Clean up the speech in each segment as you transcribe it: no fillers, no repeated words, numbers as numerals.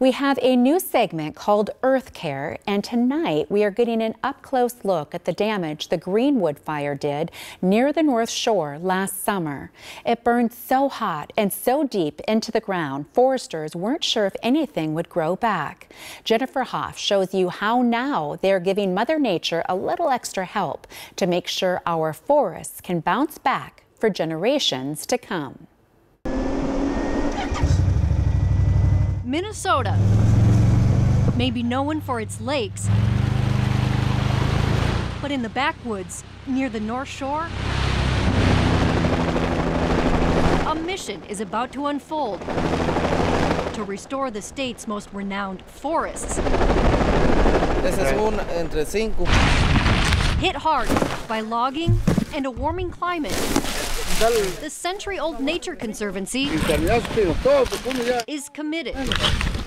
We have a new segment called Earth Care, and tonight we are getting an up-close look at the damage the Greenwood Fire did near the North Shore last summer. It burned so hot and so deep into the ground, foresters weren't sure if anything would grow back. Jennifer Hoff shows you how now they're giving Mother Nature a little extra help to make sure our forests can bounce back for generations to come. Minnesota may be known for its lakes, but in the backwoods near the North Shore, a mission is about to unfold to restore the state's most renowned forests. This is one entre cinco. Hit hard by logging and a warming climate, the century-old Nature Conservancy is committed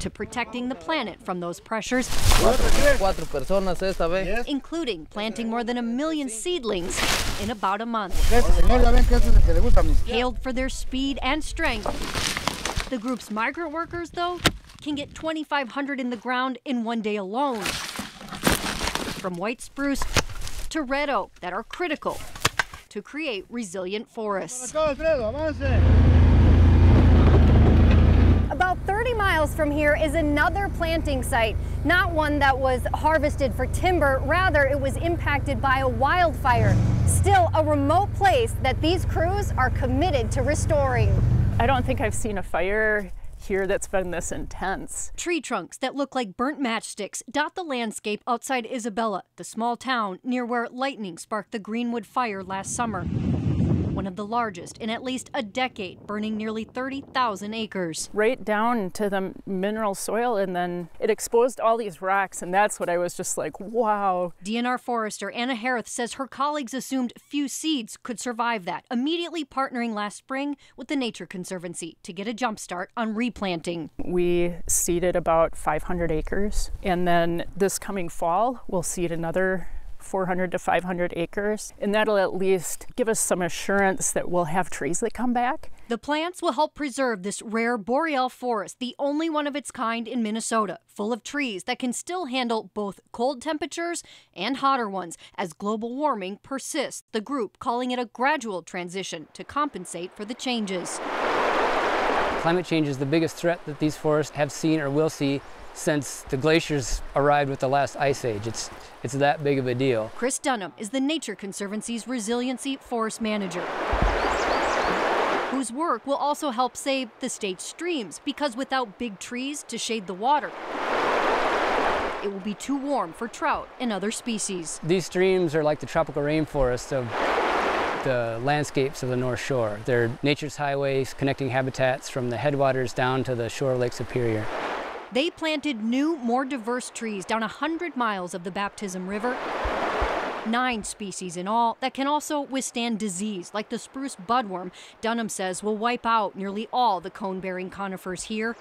to protecting the planet from those pressures, including planting more than 1 million seedlings in about a month. Hailed for their speed and strength, the group's migrant workers, though, can get 2,500 in the ground in one day alone, from white spruce to red oak, that are critical to create resilient forests. About 30 miles from here is another planting site, not one that was harvested for timber, rather it was impacted by a wildfire. Still a remote place that these crews are committed to restoring. I don't think I've seen a fire here that's been this intense. Tree trunks that look like burnt matchsticks dot the landscape outside Isabella, the small town near where lightning sparked the Greenwood Fire last summer, one of the largest in at least a decade, burning nearly 30,000 acres. Right down to the mineral soil, and then it exposed all these rocks, and that's what I was just like, wow. DNR forester Anna Harreth says her colleagues assumed few seeds could survive that, immediately partnering last spring with the Nature Conservancy to get a jump start on replanting. We seeded about 500 acres, and then this coming fall, we'll seed another 400 to 500 acres, and that'll at least give us some assurance that we'll have trees that come back. The plants will help preserve this rare boreal forest, the only one of its kind in Minnesota, full of trees that can still handle both cold temperatures and hotter ones as global warming persists, the group calling it a gradual transition to compensate for the changes. Climate change is the biggest threat that these forests have seen or will see since the glaciers arrived with the last ice age. It's that big of a deal. Chris Dunham is the Nature Conservancy's Resiliency Forest Manager, whose work will also help save the state's streams, because without big trees to shade the water, it will be too warm for trout and other species. These streams are like the tropical rainforests of the landscapes of the North Shore. They're nature's highways connecting habitats from the headwaters down to the shore of Lake Superior. They planted new, more diverse trees down 100 miles of the Baptism River, 9 species in all, that can also withstand disease, like the spruce budworm Dunham says will wipe out nearly all the cone-bearing conifers here,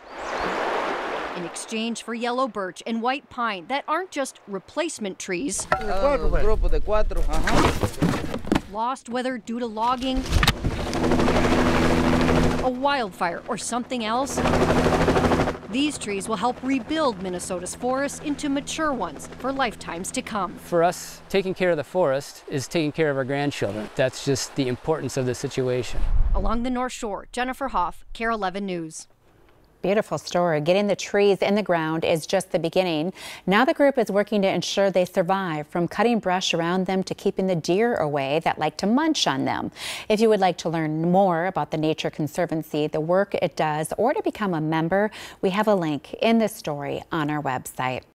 in exchange for yellow birch and white pine that aren't just replacement trees, lost whether due to logging, a wildfire, or something else. These trees will help rebuild Minnesota's forests into mature ones for lifetimes to come. For us, taking care of the forest is taking care of our grandchildren. That's just the importance of the situation. Along the North Shore, Jennifer Hoff, KARE 11 News. Beautiful story. Getting the trees in the ground is just the beginning. Now the group is working to ensure they survive, from cutting brush around them to keeping the deer away that like to munch on them. If you would like to learn more about the Nature Conservancy, the work it does, or to become a member, we have a link in this story on our website.